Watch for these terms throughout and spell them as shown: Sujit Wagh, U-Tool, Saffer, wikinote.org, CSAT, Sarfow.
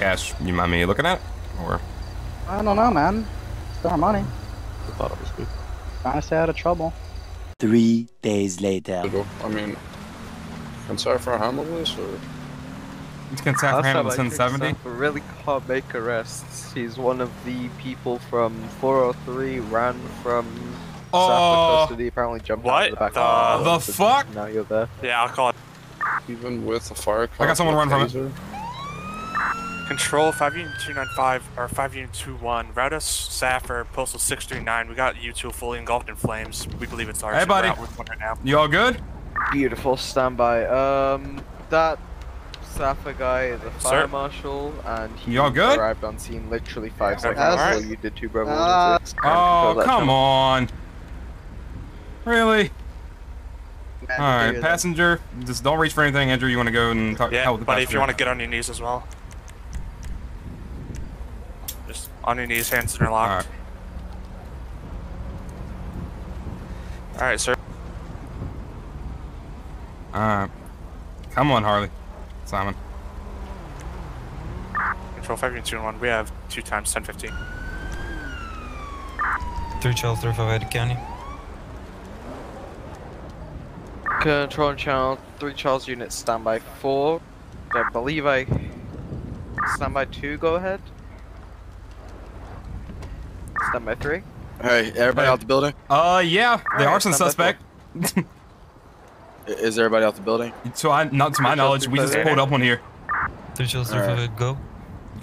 Cash, you mind me looking at? Or I don't know, man. It's our money. I thought it was good. Trying to stay out of trouble. 3 days later. I mean, can Sarfow handle this, or? Can Saffer handle 1070? Really can't make arrests. He's one of the people from 403 ran from Saffer custody, apparently jumped out of the back. What the fuck? Now you're there. Yeah, I'll call it. Even with a fire cop, I got someone run from it. Control 5 Unit 295 or 5 Unit 21. Route us Saffer, postal 639. We got U-Tool fully engulfed in flames. We believe it's ours. Hey, buddy. Right now. You all good? Beautiful. Standby. That Saffer guy is a fire marshal, and he arrived on scene literally 5 seconds ago. You did too, bro. Oh, come on! Really? All right, passenger, just don't reach for anything. Andrew, you want to go and talk with the passenger? If you want to get on your knees as well. Just on your knees, hands interlocked. All right, sir. All right. Come on, Harley. Simon. Control 5 Unit 2 1. We have 2 times 10:15. 3 Charles 358 County. Control channel 3 Charles unit standby 4. I believe I standby 2. Go ahead. Standby 3. All right, everybody out the building. Yeah, the arson suspect. Is everybody out the building? So not to my knowledge, we just pulled up one here. 3 Charles 358 go.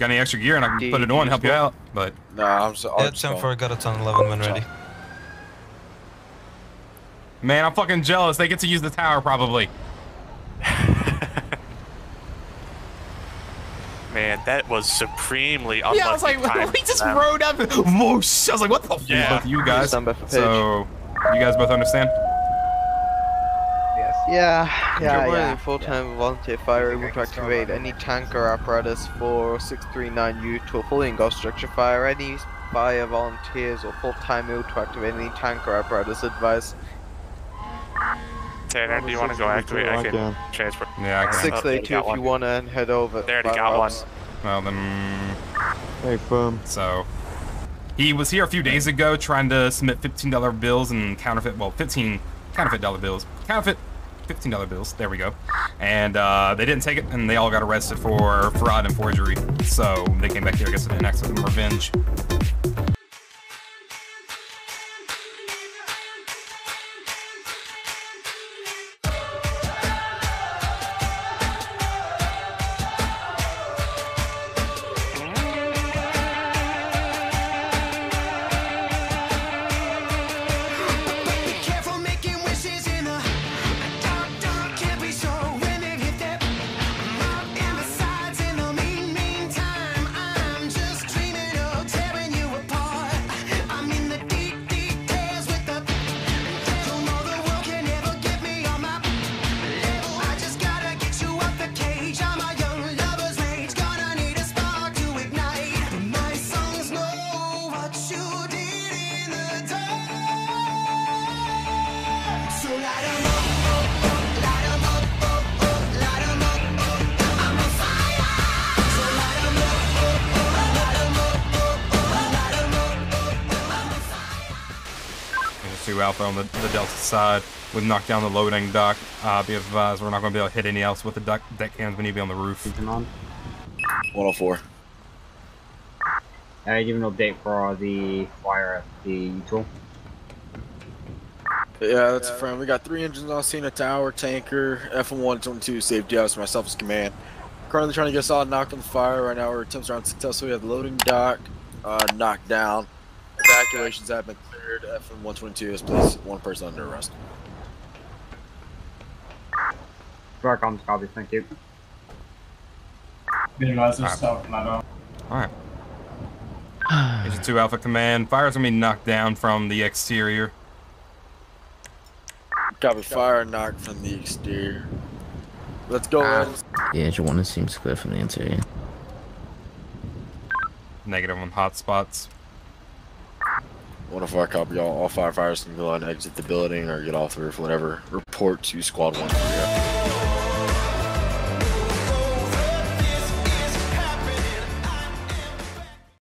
Got any extra gear and I can put it on and help you out, but no, I'm so. Yeah, 10-4 got a ton 11 when ready. Man, I'm fucking jealous. They get to use the tower, probably. Man, that was supremely unlucky. Yeah, I was like, we just rode up and whoosh. I was like, what the fuck? Yeah. You guys. So, you guys both understand? Yes. Yeah. Full-time volunteer fire able to activate any tank or apparatus for 639U to a fully engulfed structure fire. Any fire volunteers or full-time able to activate any tank or apparatus advice. Tanner, do you want to go activate? I can transfer. Yeah, I can. 682 if you want to head over. They already got one. Well, then... Hey, boom. So, he was here a few days ago trying to submit $15 bills and counterfeit, well, 15 counterfeit dollar bills. Counterfeit $15 bills, there we go. And they didn't take it, and they all got arrested for fraud and forgery. So, they came back here, I guess, in an act of revenge. Alpha on the Delta side with knock down the loading dock. Be advised, we're not going to be able to hit any else with the deck cans. We need to be on the roof. 104. I give an update for the fire at the U-Tool. Yeah, that's a friend. We got 3 engines on scene, a tower, tanker, F122, safety officer, myself as command. Currently trying to get a solid knock on the fire. Right now, our attempts are unsuccessful. We have the loading dock knocked down. Evacuations have been cleared. FM-122 has placed 1 person under arrest. Comms copy, thank you. Alright. Engine 2 Alpha Command. Fire's gonna be knocked down from the exterior. Copy, fire knocked from the exterior. Let's go. Yeah, Engine 1 seems clear from the interior. Negative on hotspots. 104 copy, y'all. All firefighters can go out and exit the building or get off the roof, whatever. Report to Squad 1.